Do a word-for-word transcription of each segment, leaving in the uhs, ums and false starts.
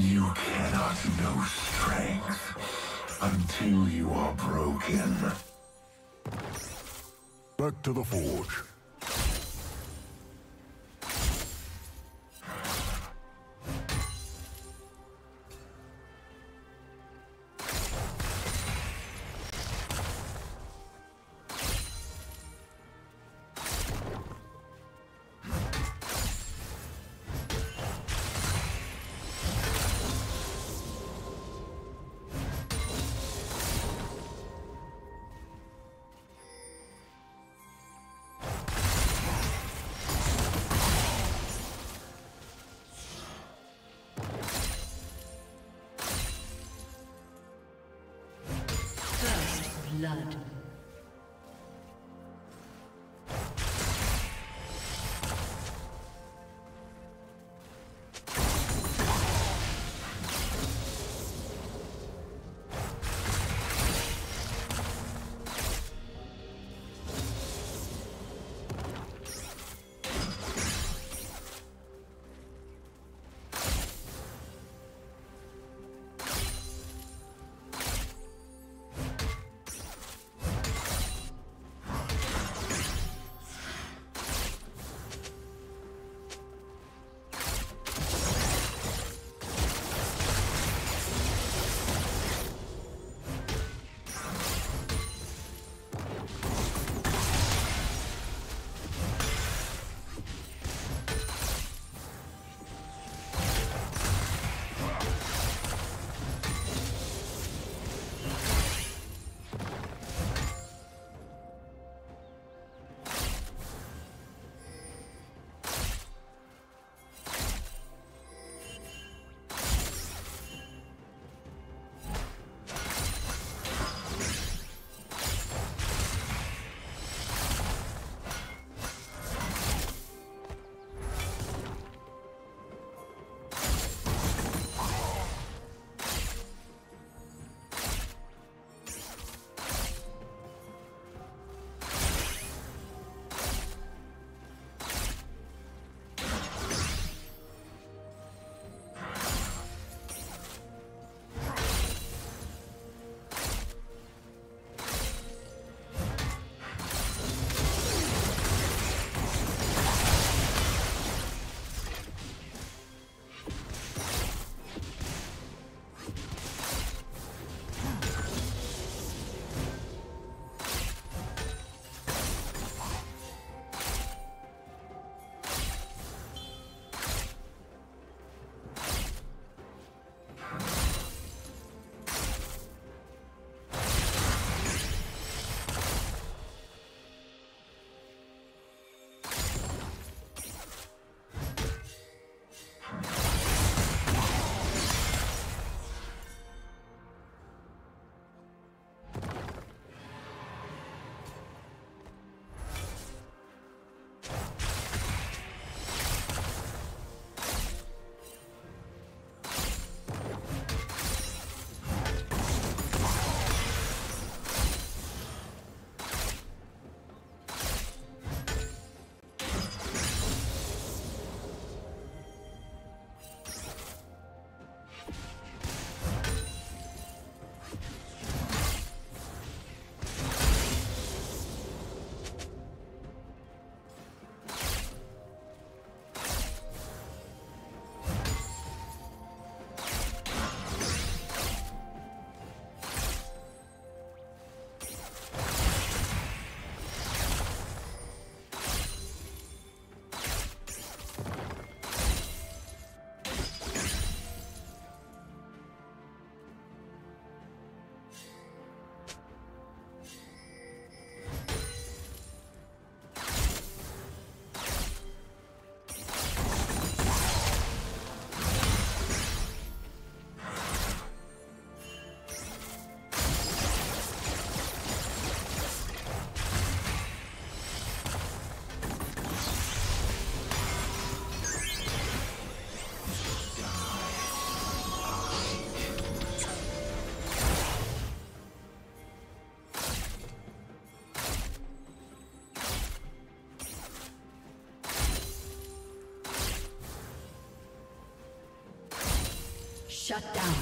You cannot know strength until you are broken. Back to the forge. Blood. Shut down.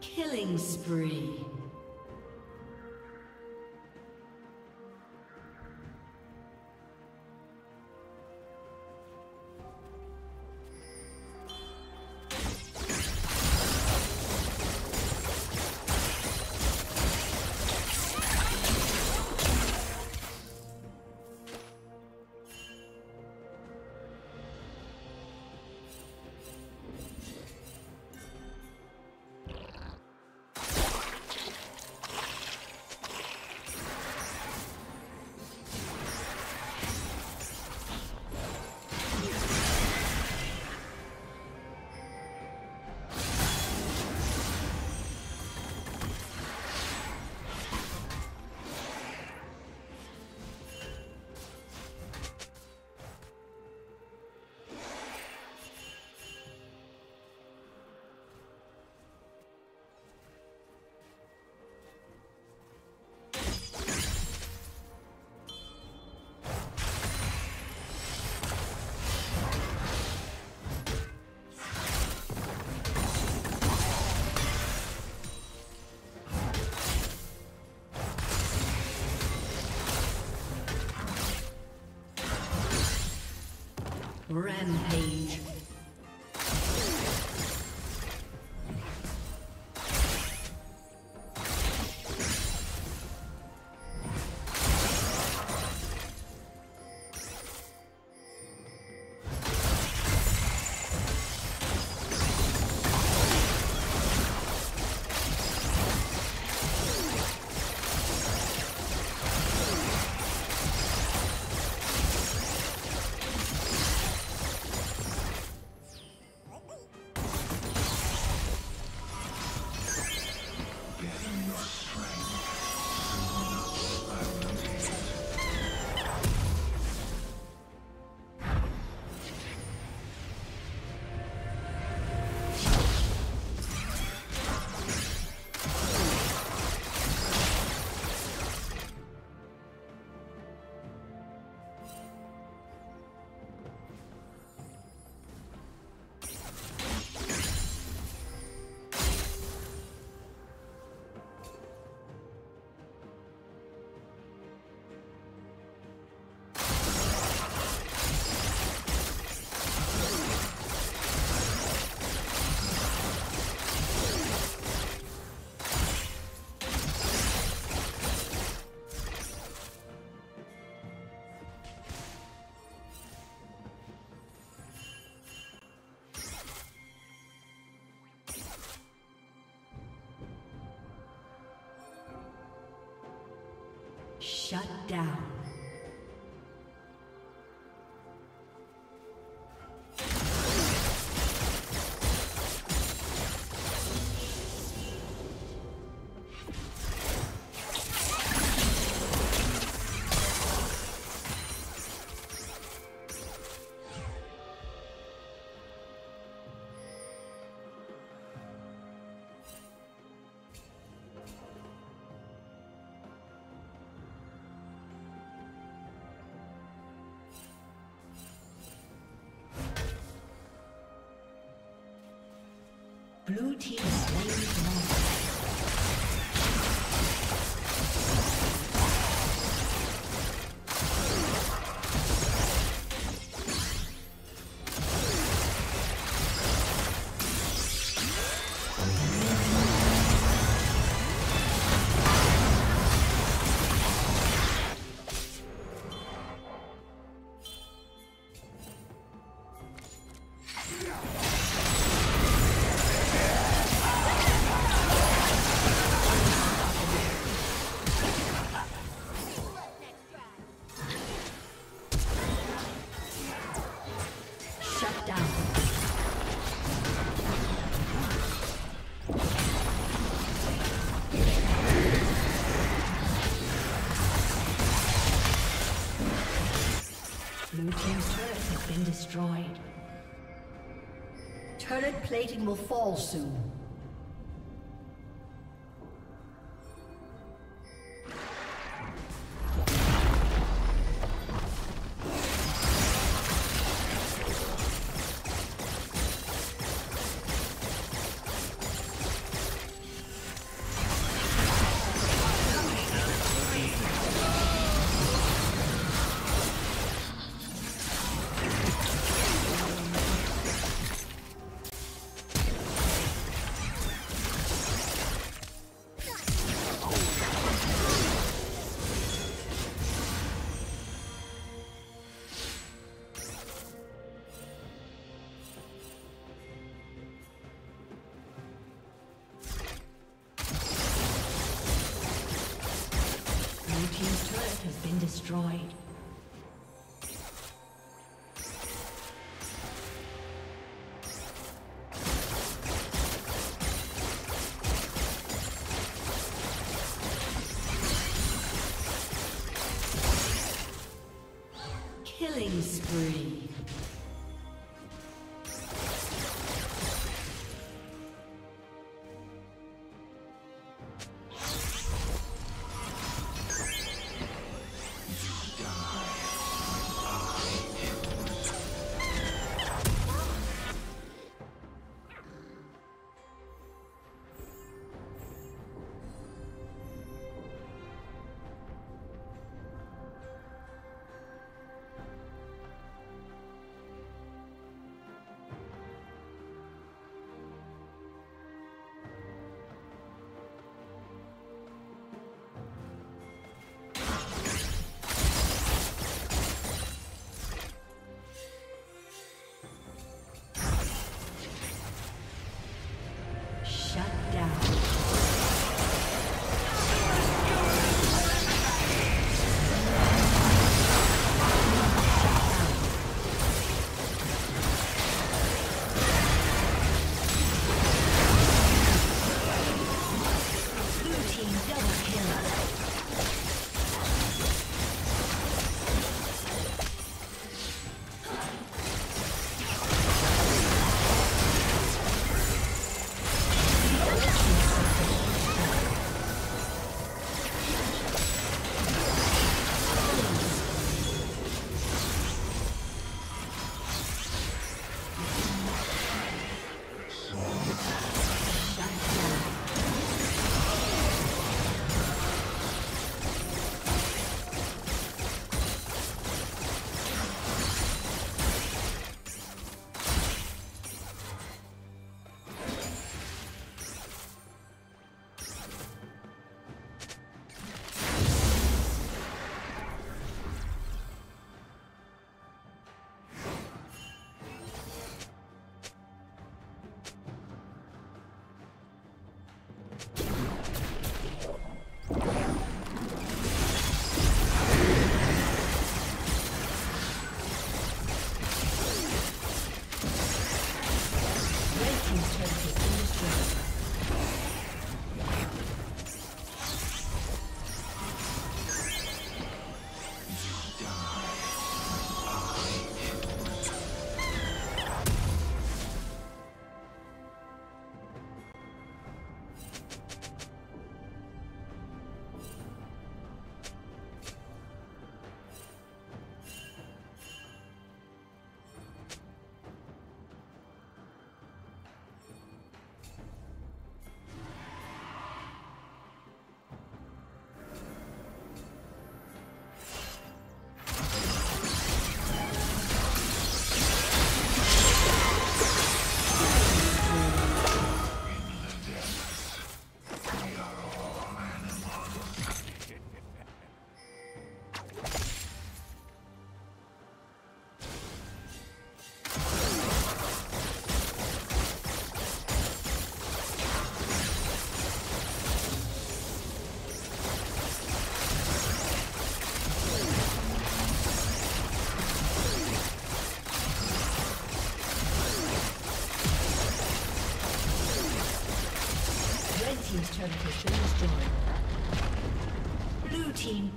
Killing spree. Rampage. Shut down. Blue team is destroyed. Turret plating will fall soon. Destroyed. Killing spree. team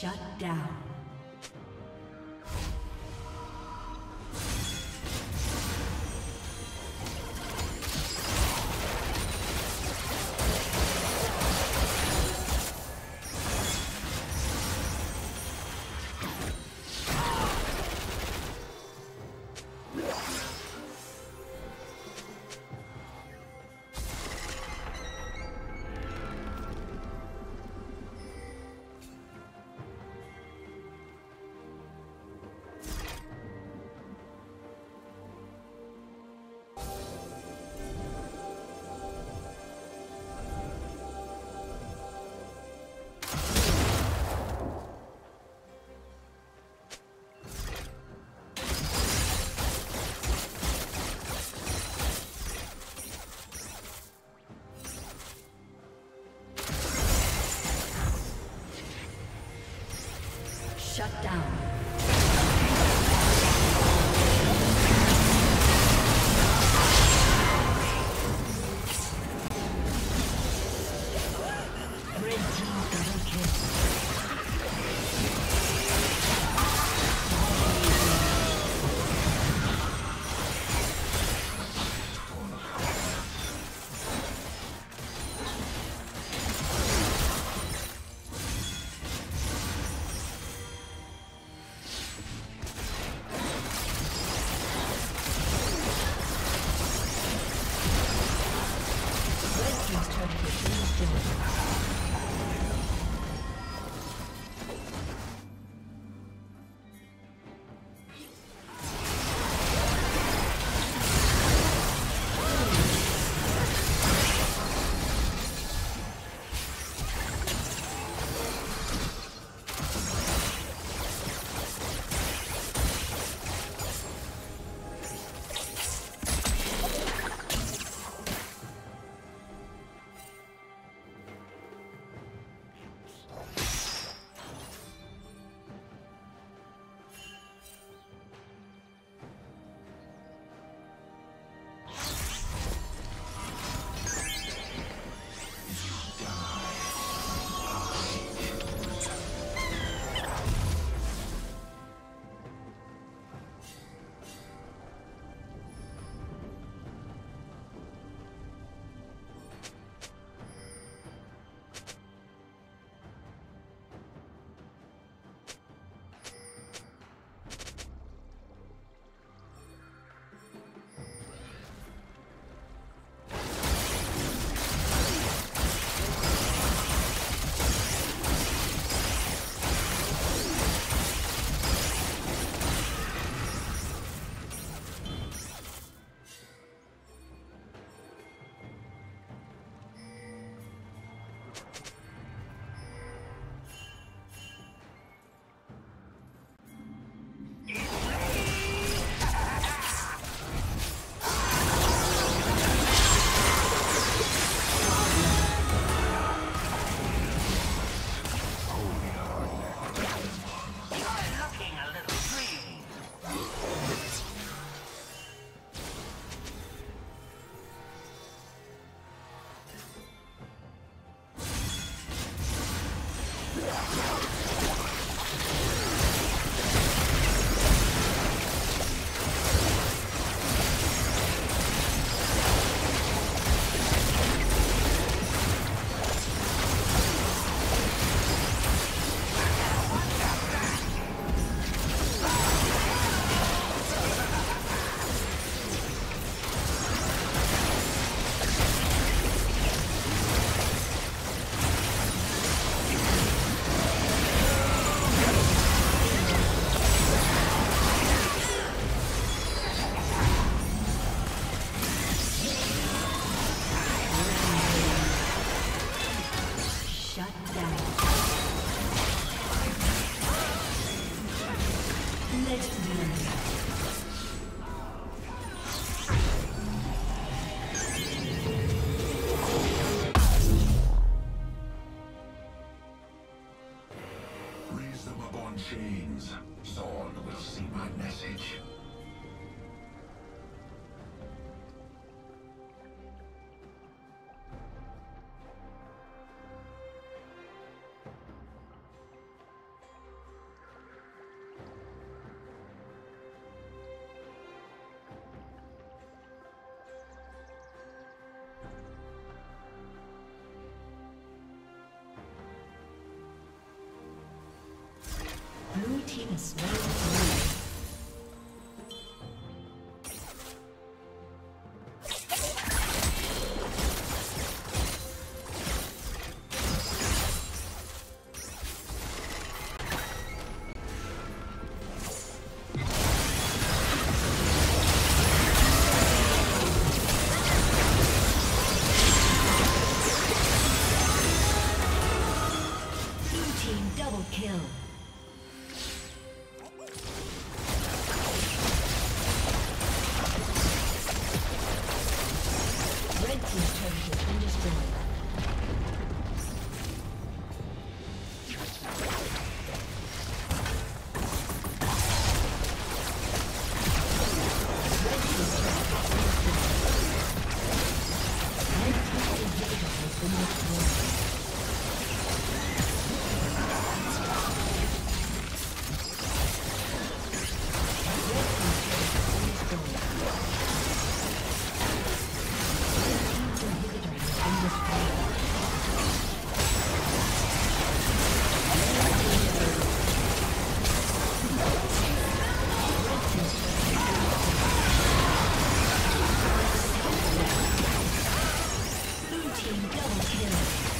Shut down. Shut down. team is now. Double kill.